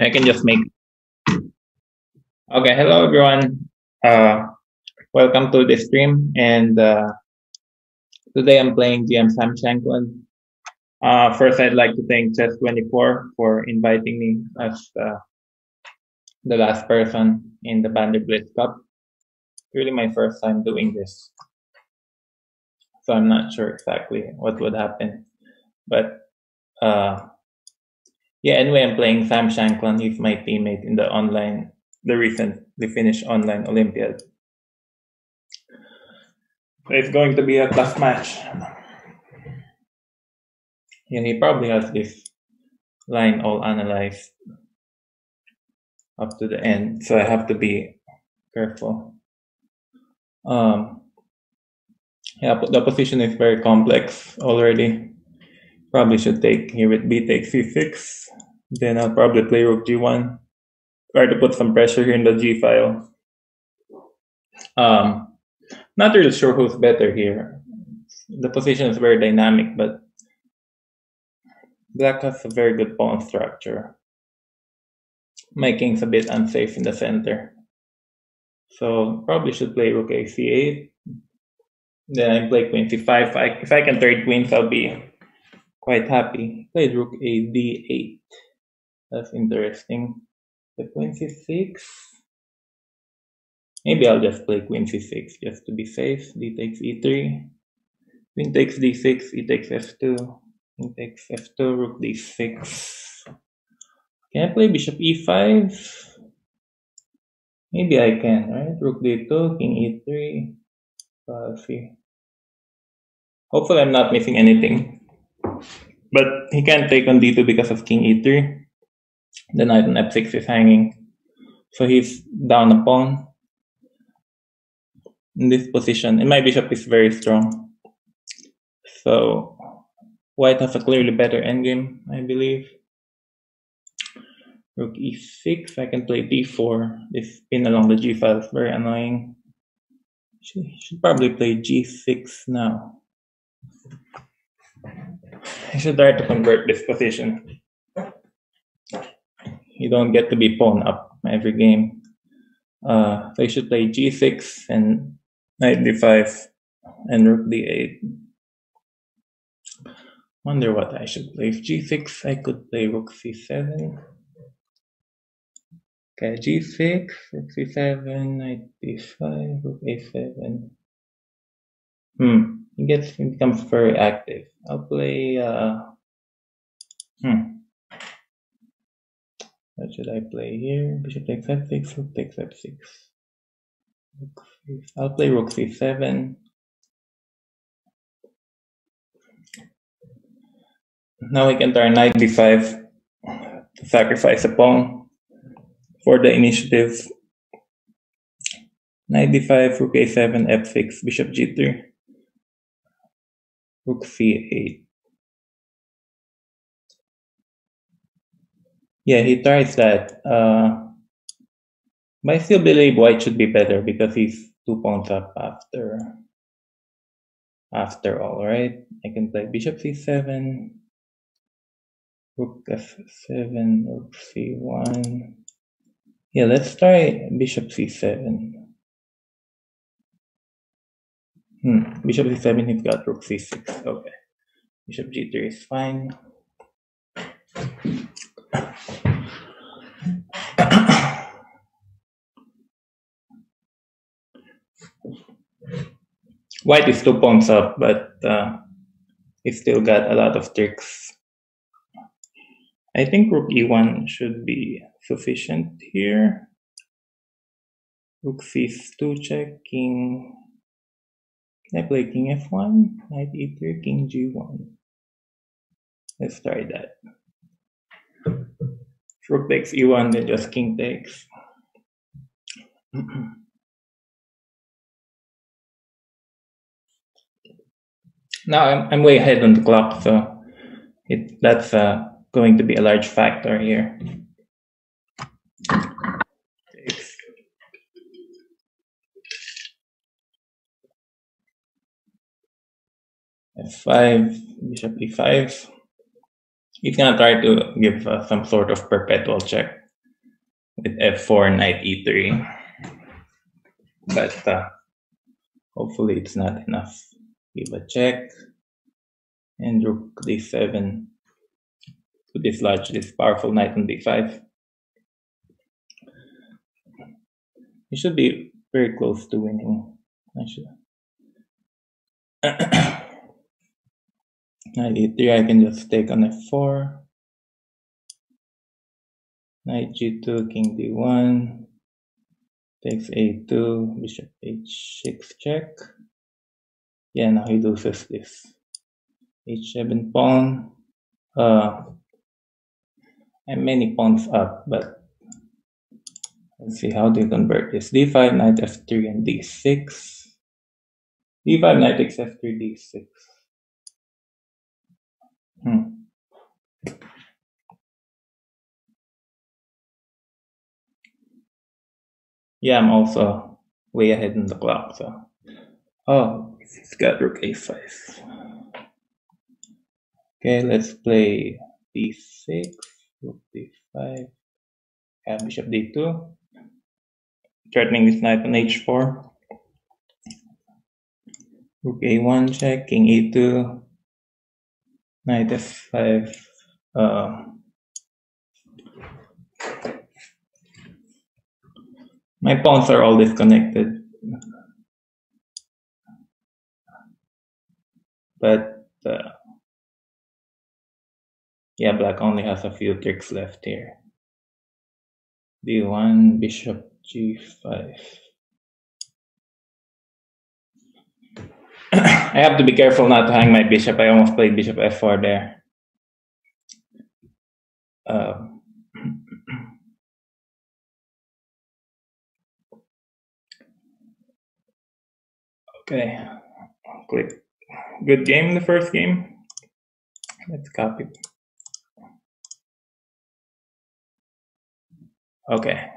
I can just make. Okay, hello everyone. Welcome to the stream. And today I'm playing GM Sam Shankland. First, I'd like to thank Chess24 for inviting me as the last person in the Vanderbilt Cup. Really, my first time doing this, so I'm not sure exactly what would happen. But yeah, anyway, I'm playing Sam Shankland. He's my teammate in the Finnish online Olympiad. So it's going to be a tough match. And he probably has this line all analyzed up to the end, so I have to be careful. Yeah, the position is very complex already. Probably should take here with b takes c6. Then I'll probably play rook g1. Try to put some pressure here in the g file. Not really sure who's better here. The position is very dynamic, but black has a very good pawn structure. My king's a bit unsafe in the center. So probably should play rook a c8. Then I play queen c5. If I can trade queens, I'll be quite happy. Played rook a d8. That's interesting. The queen c6. Maybe I'll just play queen c6 just to be safe. D takes e3. Queen takes d6. E takes f2. Queen takes f2. Rook d6. Can I play bishop e5? Maybe I can, right? Rook d2. King e3. I'll see. Hopefully I'm not missing anything. But he can't take on d2 because of king e3. The knight on f6 is hanging. So he's down a pawn. In this position, and my bishop is very strong. So white has a clearly better endgame, I believe. Rook e6, I can play d4. This pin along the g file is very annoying. Should probably play g6 now. I should try to convert this position. You don't get to be pawn up every game. So you should play g6 and knight d5 and rook d8. Wonder what I should play. If g6, I could play rook c7. Okay, g6, rook c7, knight d5, rook a7. It becomes very active. I'll play, what should I play here? Bishop takes f6, rook takes f6. I'll play rook c7. Now we can turn knight d5 to sacrifice a pawn for the initiative. Knight d5, rook a7, f6, bishop g3. Rook c8. Yeah, he tries that. But I still believe white should be better because he's 2 pawns up after all, right? I can play bishop c7, rook f7, rook c1. Yeah, let's try bishop c7. Bishop c7, he's got rook c6. Okay. Bishop g3 is fine. White is 2 pawns up, but he's still got a lot of tricks. I think rook e1 should be sufficient here. Rook c2 check, king. I play king f1, knight e3, king g1. Let's try that. If rook takes e1, then just king takes. Now I'm way ahead on the clock, so that's going to be a large factor here. f5, bishop e5. He's gonna try to give some sort of perpetual check. with f4, knight e3. But hopefully it's not enough. Give a check. And rook d7 to dislodge this powerful knight on d5. He should be very close to winning. Knight e3, I can just take on f4. Knight g2, king d1. Takes a2, bishop h6 check. Yeah, now he loses this. h7 pawn. I'm many pawns up, but let's see how they convert this. d5, knight f3, and d6. d5, knight takes f3, d6. Yeah, I'm also way ahead in the clock, so. Oh, he's got rook a5. Okay, let's play d6, rook d5, and bishop d2. Threatening this knight on h4. Rook a1 check, king e2, knight f5. My pawns are all disconnected, but yeah, black only has a few tricks left here. d1, bishop g5. I have to be careful not to hang my bishop. I almost played bishop f4 there. Okay, click. Good game in the first game. Let's copy. Okay.